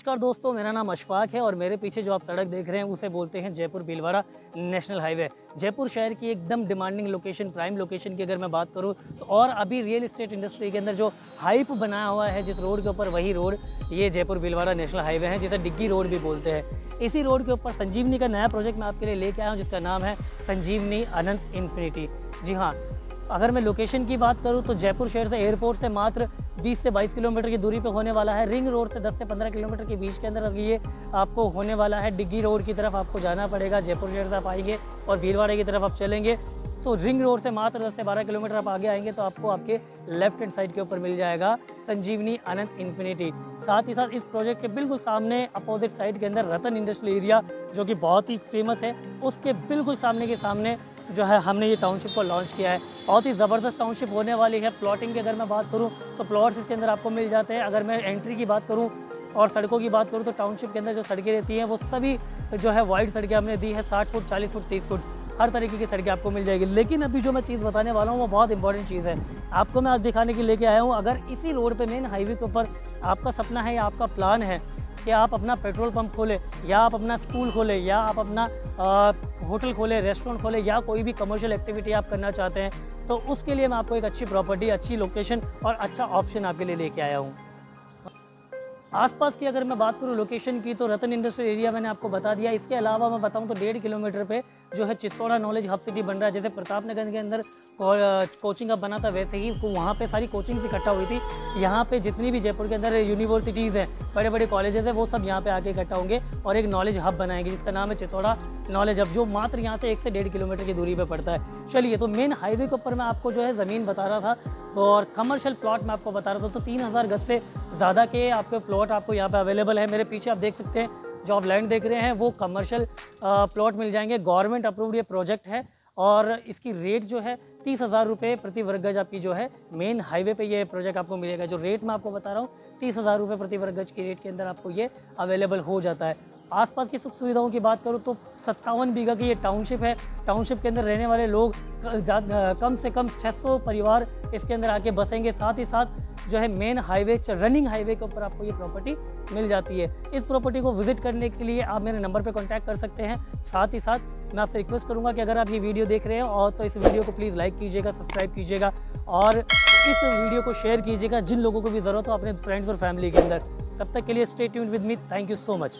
नमस्कार दोस्तों, मेरा नाम अशफाक है और मेरे पीछे जो आप सड़क देख रहे हैं उसे बोलते हैं जयपुर बिलवाड़ा नेशनल हाईवे। जयपुर शहर की एकदम डिमांडिंग लोकेशन, प्राइम लोकेशन की अगर मैं बात करूं तो, और अभी रियल एस्टेट इंडस्ट्री के अंदर जो हाइप बनाया हुआ है जिस रोड के ऊपर, वही रोड ये जयपुर बिलवाड़ा नेशनल हाईवे है, जिसे डिग्गी रोड भी बोलते हैं। इसी रोड के ऊपर संजीवनी का नया प्रोजेक्ट मैं आपके लिए लेके आया हूँ जिसका नाम है संजीवनी अनंत इन्फिनिटी। जी हाँ, अगर मैं लोकेशन की बात करूं तो जयपुर शहर से एयरपोर्ट से मात्र 20 से 22 किलोमीटर की दूरी पर होने वाला है। रिंग रोड से 10 से 15 किलोमीटर के बीच के अंदर ये आपको होने वाला है। डिग्गी रोड की तरफ आपको जाना पड़ेगा, जयपुर शहर से आप आएंगे और भीलवाड़ा की तरफ आप चलेंगे तो रिंग रोड से मात्र 10 से 12 किलोमीटर आप आगे आएंगे तो आपको आपके लेफ्ट हैंड साइड के ऊपर मिल जाएगा संजीवनी अनंत इन्फिनिटी। साथ ही साथ इस प्रोजेक्ट के बिल्कुल सामने अपोजिट साइड के अंदर रतन इंडस्ट्रियल एरिया जो कि बहुत ही फेमस है, उसके बिल्कुल सामने के सामने जो है हमने ये टाउनशिप को लॉन्च किया है। बहुत ही ज़बरदस्त टाउनशिप होने वाली है। प्लॉटिंग की अगर मैं बात करूं तो प्लॉट्स इसके अंदर आपको मिल जाते हैं। अगर मैं एंट्री की बात करूं और सड़कों की बात करूं तो टाउनशिप के अंदर जो सड़कें रहती हैं वो सभी जो है वाइड सड़कें हमने दी है, 60 फुट, 40 फुट, 30 फुट, हर तरीके की सड़कें आपको मिल जाएगी। लेकिन अभी जो मैं चीज़ बताने वाला हूँ वो बहुत इंपॉर्टेंट चीज़ है, आपको मैं आज दिखाने के लेके आया हूँ। अगर इसी रोड पर मेन हाईवे के ऊपर आपका सपना है या आपका प्लान है कि आप अपना पेट्रोल पंप खोलें या आप अपना स्कूल खोलें या आप अपना होटल खोलें, रेस्टोरेंट खोलें या कोई भी कमर्शियल एक्टिविटी आप करना चाहते हैं, तो उसके लिए मैं आपको एक अच्छी प्रॉपर्टी, अच्छी लोकेशन और अच्छा ऑप्शन आपके लिए लेके आया हूँ। आसपास की अगर मैं बात करूँ लोकेशन की तो रतन इंडस्ट्रियल एरिया मैंने आपको बता दिया। इसके अलावा मैं बताऊँ तो 1.5 किलोमीटर पे जो है चित्तौड़ा नॉलेज हब सिटी बन रहा है। जैसे प्रताप नगर के अंदर कोचिंग हब बना था, वैसे ही वहाँ पे सारी कोचिंग्स इकट्ठा हुई थी। यहाँ पे जितनी भी जयपुर के अंदर यूनिवर्सिटीज़ हैं, बड़े बड़े कॉलेजेस हैं, वो सब यहाँ पे आके इकट्ठा होंगे और एक नॉलेज हब बनाएंगे जिसका नाम है चित्तौड़ा नॉलेज हब, जो मात्र यहाँ से 1 से 1.5 किलोमीटर की दूरी पर पड़ता है। चलिए, तो मेन हाईवे के ऊपर मैं आपको जो है ज़मीन बता रहा था और कमर्शियल प्लॉट मैं आपको बता रहा था। तो 3000 गज से ज़्यादा के आपके प्लॉट आपको यहाँ पे अवेलेबल है। मेरे पीछे आप देख सकते हैं जो आप लैंड देख रहे हैं वो कमर्शियल प्लॉट मिल जाएंगे। गवर्नमेंट अप्रूव्ड ये प्रोजेक्ट है और इसकी रेट जो है 30,000 रुपये प्रति वर्ग गज आपकी जो है मेन हाईवे पे ये प्रोजेक्ट आपको मिलेगा। जो रेट मैं आपको बता रहा हूँ 30,000 रुपये प्रति वर्ग गज की रेट के अंदर आपको ये अवेलेबल हो जाता है। आसपास की सुख सुविधाओं की बात करूँ तो 57 बीघा की ये टाउनशिप है। टाउनशिप के अंदर रहने वाले लोग कम से कम 600 परिवार इसके अंदर आके बसेंगे। साथ ही साथ जो है मेन हाईवे, रनिंग हाईवे के ऊपर आपको ये प्रॉपर्टी मिल जाती है। इस प्रॉपर्टी को विजिट करने के लिए आप मेरे नंबर पे कांटेक्ट कर सकते हैं। साथ ही साथ मैं आपसे रिक्वेस्ट करूंगा कि अगर आप ये वीडियो देख रहे हैं और तो इस वीडियो को प्लीज़ लाइक कीजिएगा, सब्सक्राइब कीजिएगा और इस वीडियो को शेयर कीजिएगा जिन लोगों को भी ज़रूरत हो अपने फ्रेंड्स और फैमिली के अंदर। तब तक के लिए stay tuned with me. Thank you so much.